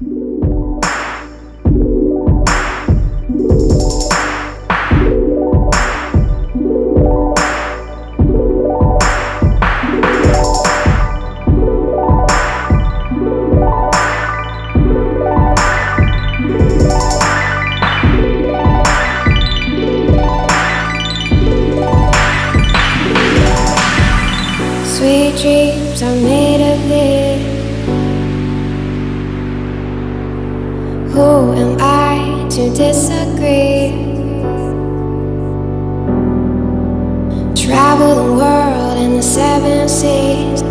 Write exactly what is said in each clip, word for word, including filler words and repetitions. Sweet dreams are made of this. Who am I to disagree? Travel the world and the seven seas.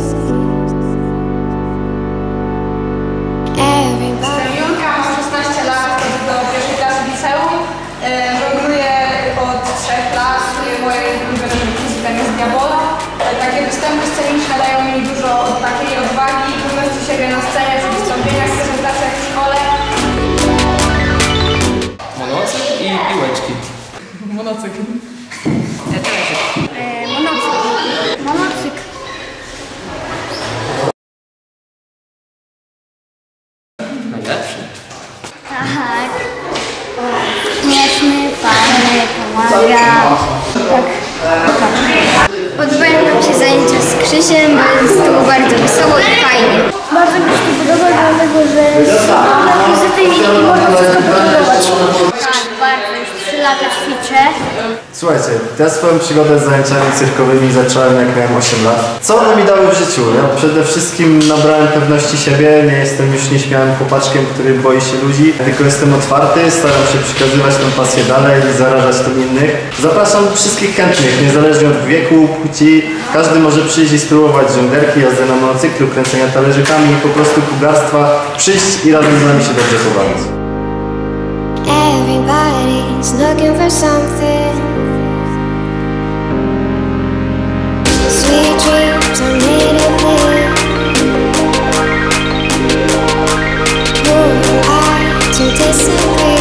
Everybody. Julka, mam szesnaście lat, chodzę do pierwszej klasy liceum. Żongluję od trzech lat, moje ulubione muzyka jest Diabola. Takie występy sceniczne dają mi dużo takiej odwagi i pewności siebie na scenie, w wystąpieniach, prezentacjach w szkole. Monażyk i piłeczki. Monażyk. Monażyk. Monażyk. Najlepszy. Tak. Śmieszny, fajny, pomaga. Tak. Podobają nam się zajęcia z Krzysiem, bo jest to bardzo wesoło i fajnie. Bardzo mi się podoba, dlatego że na muzyce i można wszystko podobać. Tak, bardzo już trzy lata ćwiczę. Słuchajcie, ja swoją przygodę z zajęciami cyrkowymi zacząłem jak miałem osiem lat. Co one mi dały w życiu? Ja przede wszystkim nabrałem pewności siebie, nie jestem już nieśmiałym chłopaczkiem, który boi się ludzi, tylko jestem otwarty, staram się przekazywać tę pasję dalej i zarażać tym innych. Zapraszam wszystkich chętnych, niezależnie od wieku, płci. Każdy może przyjść i spróbować żonglerki, jazdy na monocyklu, kręcenia talerzykami, po prostu kugarstwa. Przyjść i razem z nami się dobrze pobawić. Everybody's looking for something. Sweet dreams are made of this. Who am I to disagree?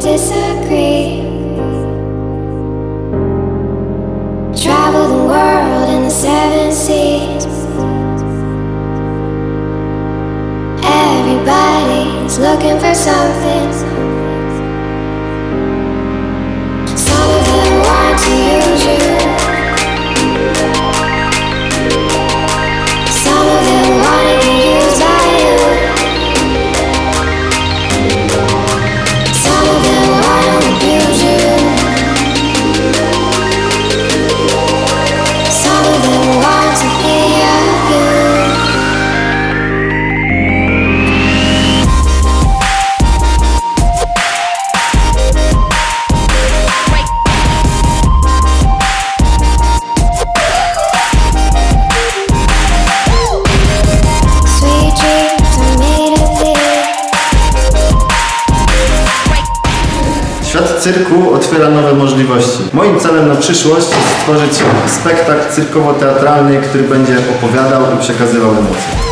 Disagree. Travel the world and the seven seas. Everybody's looking for something. Some of them want to use you. Some of them want to be used by you. Cyrku otwiera nowe możliwości. Moim celem na przyszłość jest stworzyć spektakl cyrkowo-teatralny, który będzie opowiadał i przekazywał emocje.